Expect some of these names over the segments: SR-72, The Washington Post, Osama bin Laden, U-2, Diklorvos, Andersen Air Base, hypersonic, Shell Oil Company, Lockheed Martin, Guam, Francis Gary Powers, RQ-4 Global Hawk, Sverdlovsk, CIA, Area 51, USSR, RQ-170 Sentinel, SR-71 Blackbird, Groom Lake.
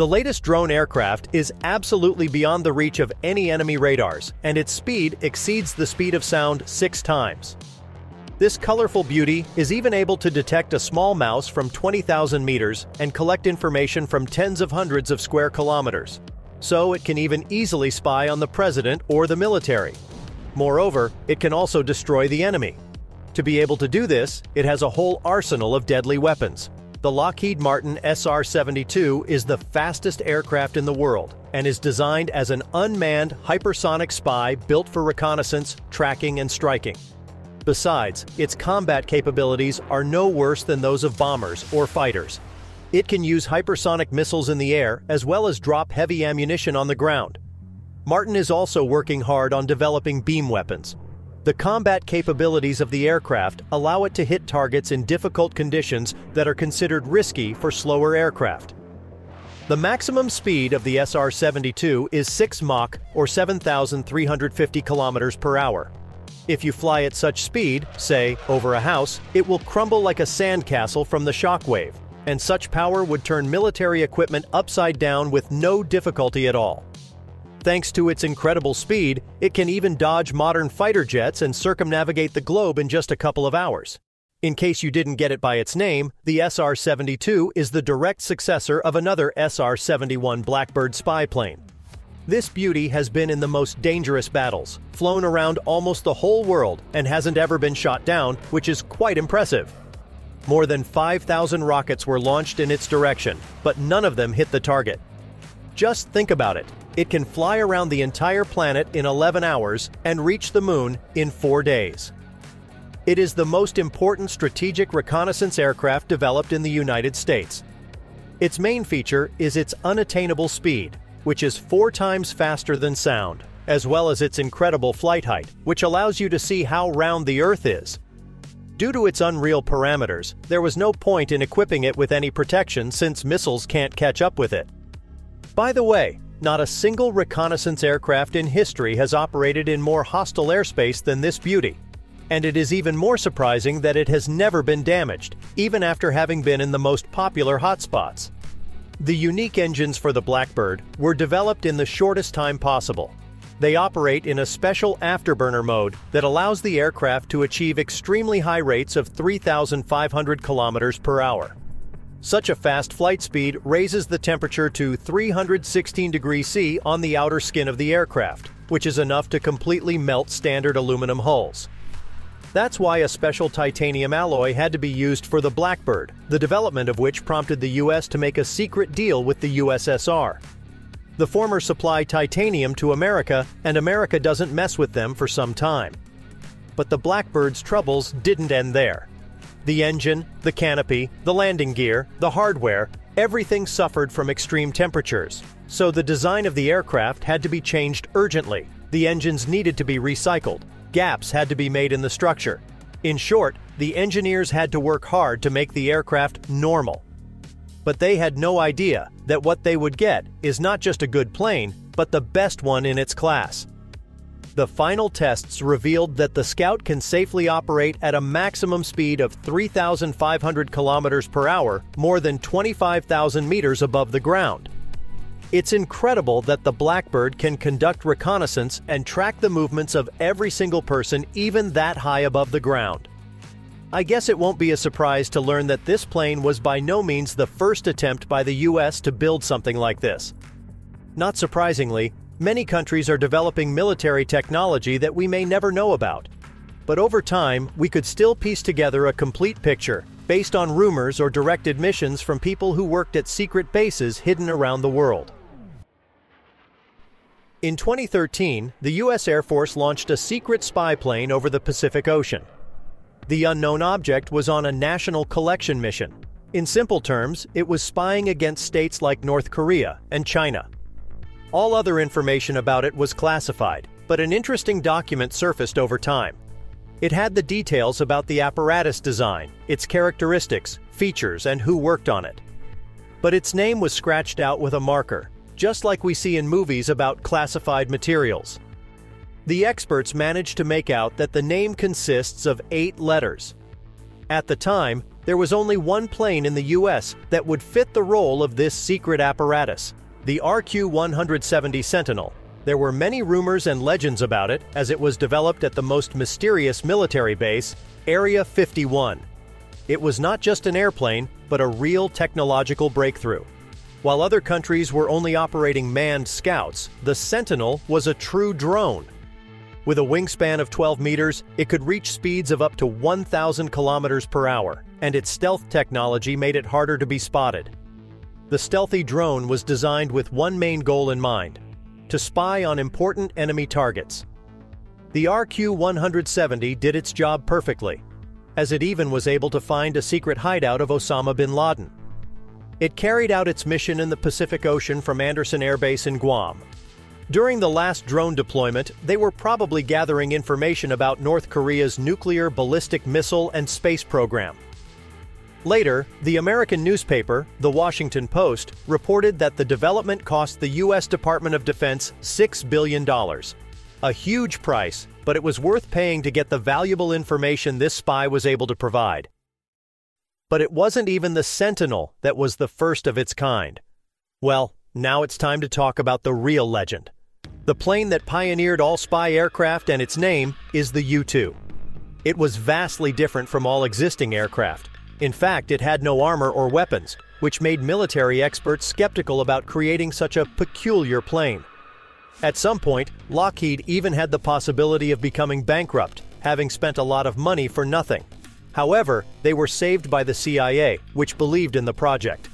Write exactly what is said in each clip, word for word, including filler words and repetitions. The latest drone aircraft is absolutely beyond the reach of any enemy radars, and its speed exceeds the speed of sound six times. This colorful beauty is even able to detect a small mouse from twenty thousand meters and collect information from tens of hundreds of square kilometers. So it can even easily spy on the president or the military. Moreover, it can also destroy the enemy. To be able to do this, it has a whole arsenal of deadly weapons. The Lockheed Martin S R seventy-two is the fastest aircraft in the world and is designed as an unmanned hypersonic spy built for reconnaissance, tracking, and striking. Besides, its combat capabilities are no worse than those of bombers or fighters. It can use hypersonic missiles in the air as well as drop heavy ammunition on the ground. Martin is also working hard on developing beam weapons. The combat capabilities of the aircraft allow it to hit targets in difficult conditions that are considered risky for slower aircraft. The maximum speed of the S R seventy-two is six Mach or seven thousand three hundred fifty kilometers per hour. If you fly at such speed, say, over a house, it will crumble like a sandcastle from the shockwave, and such power would turn military equipment upside down with no difficulty at all. Thanks to its incredible speed, it can even dodge modern fighter jets and circumnavigate the globe in just a couple of hours. In case you didn't get it by its name, the S R seventy-two is the direct successor of another S R seventy-one Blackbird spy plane. This beauty has been in the most dangerous battles, flown around almost the whole world, and hasn't ever been shot down, which is quite impressive. More than five thousand rockets were launched in its direction, but none of them hit the target. Just think about it. It can fly around the entire planet in eleven hours and reach the moon in four days. It is the most important strategic reconnaissance aircraft developed in the United States. Its main feature is its unattainable speed, which is four times faster than sound, as well as its incredible flight height, which allows you to see how round the Earth is. Due to its unreal parameters, there was no point in equipping it with any protection since missiles can't catch up with it. By the way, not a single reconnaissance aircraft in history has operated in more hostile airspace than this beauty, and it is even more surprising that it has never been damaged, even after having been in the most popular hotspots. The unique engines for the Blackbird were developed in the shortest time possible. They operate in a special afterburner mode that allows the aircraft to achieve extremely high rates of three thousand five hundred kilometers per hour. Such a fast flight speed raises the temperature to three hundred sixteen degrees Celsius on the outer skin of the aircraft, which is enough to completely melt standard aluminum hulls. That's why a special titanium alloy had to be used for the Blackbird, the development of which prompted the U S to make a secret deal with the U S S R. The former supplied titanium to America, and America doesn't mess with them for some time. But the Blackbird's troubles didn't end there. The engine, the canopy, the landing gear, the hardware, everything suffered from extreme temperatures. So the design of the aircraft had to be changed urgently. The engines needed to be recycled. Gaps had to be made in the structure. In short, the engineers had to work hard to make the aircraft normal. But they had no idea that what they would get is not just a good plane, but the best one in its class. The final tests revealed that the Scout can safely operate at a maximum speed of three thousand five hundred kilometers per hour, more than twenty-five thousand meters above the ground. It's incredible that the Blackbird can conduct reconnaissance and track the movements of every single person even that high above the ground. I guess it won't be a surprise to learn that this plane was by no means the first attempt by the U S to build something like this. Not surprisingly, many countries are developing military technology that we may never know about. But over time, we could still piece together a complete picture, based on rumors or directed missions from people who worked at secret bases hidden around the world. In twenty thirteen, the U S Air Force launched a secret spy plane over the Pacific Ocean. The unknown object was on a national collection mission. In simple terms, it was spying against states like North Korea and China. All other information about it was classified, but an interesting document surfaced over time. It had the details about the apparatus design, its characteristics, features, and who worked on it. But its name was scratched out with a marker, just like we see in movies about classified materials. The experts managed to make out that the name consists of eight letters. At the time, there was only one plane in the U S that would fit the role of this secret apparatus, the R Q one seventy Sentinel. There were many rumors and legends about it, as it was developed at the most mysterious military base, Area fifty-one. It was not just an airplane, but a real technological breakthrough. While other countries were only operating manned scouts, the Sentinel was a true drone. With a wingspan of twelve meters, it could reach speeds of up to one thousand kilometers per hour, and its stealth technology made it harder to be spotted. The stealthy drone was designed with one main goal in mind: to spy on important enemy targets. The R Q one seventy did its job perfectly, as it even was able to find a secret hideout of Osama bin Laden. It carried out its mission in the Pacific Ocean from Andersen Air Base in Guam. During the last drone deployment, they were probably gathering information about North Korea's nuclear ballistic missile and space program. Later, the American newspaper, The Washington Post, reported that the development cost the U S Department of Defense six billion dollars. A huge price, but it was worth paying to get the valuable information this spy was able to provide. But it wasn't even the Sentinel that was the first of its kind. Well, now it's time to talk about the real legend. The plane that pioneered all spy aircraft, and its name is the U two. It was vastly different from all existing aircraft. In fact, it had no armor or weapons, which made military experts skeptical about creating such a peculiar plane. At some point, Lockheed even had the possibility of becoming bankrupt, having spent a lot of money for nothing. However, they were saved by the C I A, which believed in the project.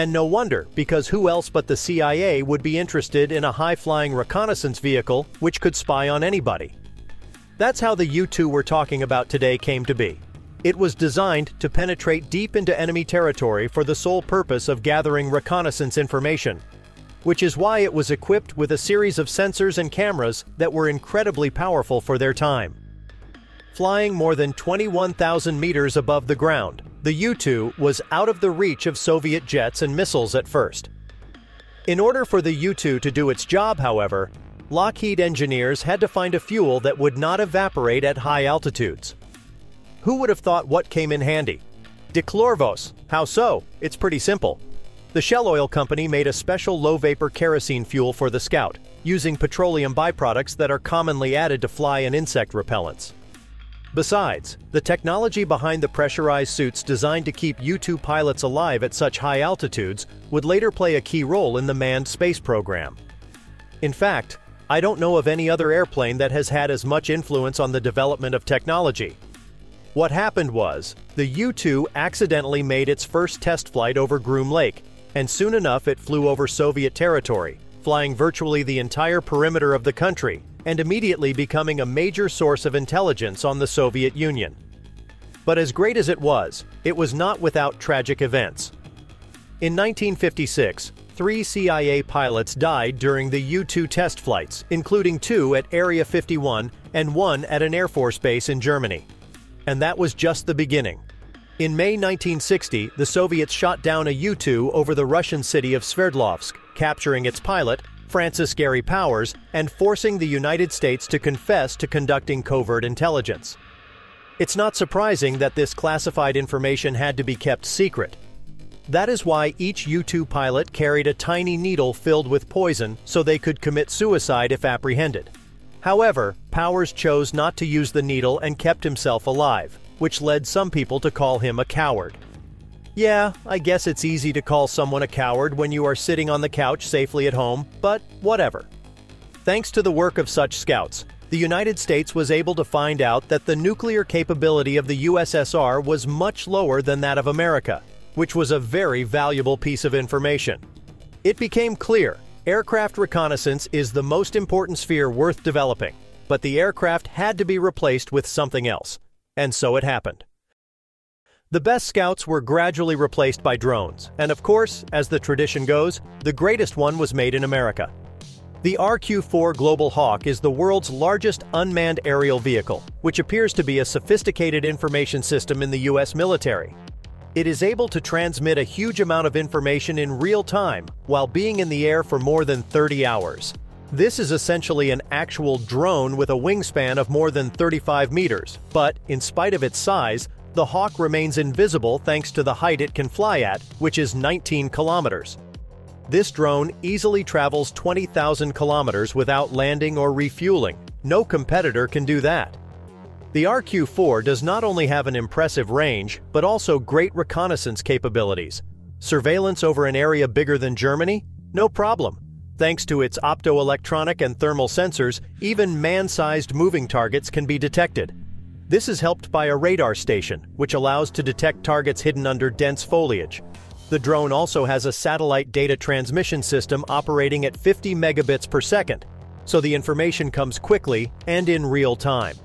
And no wonder, because who else but the C I A would be interested in a high-flying reconnaissance vehicle which could spy on anybody? That's how the U two we're talking about today came to be. It was designed to penetrate deep into enemy territory for the sole purpose of gathering reconnaissance information, which is why it was equipped with a series of sensors and cameras that were incredibly powerful for their time. Flying more than twenty-one thousand meters above the ground, the U two was out of the reach of Soviet jets and missiles at first. In order for the U two to do its job, however, Lockheed engineers had to find a fuel that would not evaporate at high altitudes. Who would have thought what came in handy? Diklorvos. How so? It's pretty simple. The Shell Oil Company made a special low-vapor kerosene fuel for the Scout, using petroleum byproducts that are commonly added to fly and insect repellents. Besides, the technology behind the pressurized suits designed to keep U two pilots alive at such high altitudes would later play a key role in the manned space program. In fact, I don't know of any other airplane that has had as much influence on the development of technology. What happened was, the U two accidentally made its first test flight over Groom Lake, and soon enough it flew over Soviet territory, flying virtually the entire perimeter of the country, and immediately becoming a major source of intelligence on the Soviet Union. But as great as it was, it was not without tragic events. In nineteen fifty-six, three C I A pilots died during the U two test flights, including two at Area fifty-one and one at an Air Force base in Germany. And that was just the beginning. In May nineteen sixty, the Soviets shot down a U two over the Russian city of Sverdlovsk, capturing its pilot, Francis Gary Powers, and forcing the United States to confess to conducting covert intelligence. It's not surprising that this classified information had to be kept secret. That is why each U two pilot carried a tiny needle filled with poison so they could commit suicide if apprehended. However, Powers chose not to use the needle and kept himself alive, which led some people to call him a coward. Yeah, I guess it's easy to call someone a coward when you are sitting on the couch safely at home, but whatever. Thanks to the work of such scouts, the United States was able to find out that the nuclear capability of the U S S R was much lower than that of America, which was a very valuable piece of information. It became clear aircraft reconnaissance is the most important sphere worth developing, but the aircraft had to be replaced with something else, and so it happened. The best scouts were gradually replaced by drones, and of course, as the tradition goes, the greatest one was made in America. The R Q four Global Hawk is the world's largest unmanned aerial vehicle, which appears to be a sophisticated information system in the U S military. It is able to transmit a huge amount of information in real time while being in the air for more than thirty hours. This is essentially an actual drone with a wingspan of more than thirty-five meters, but in spite of its size, the Hawk remains invisible thanks to the height it can fly at, which is nineteen kilometers. This drone easily travels twenty thousand kilometers without landing or refueling. No competitor can do that. The R Q four does not only have an impressive range, but also great reconnaissance capabilities. Surveillance over an area bigger than Germany? No problem. Thanks to its optoelectronic and thermal sensors, even man-sized moving targets can be detected. This is helped by a radar station, which allows to detect targets hidden under dense foliage. The drone also has a satellite data transmission system operating at fifty megabits per second, so the information comes quickly and in real time.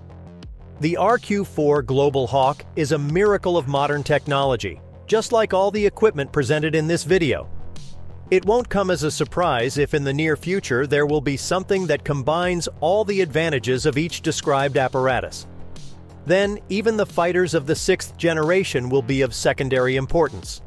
The R Q four Global Hawk is a miracle of modern technology, just like all the equipment presented in this video. It won't come as a surprise if in the near future there will be something that combines all the advantages of each described apparatus. Then, even the fighters of the sixth generation will be of secondary importance.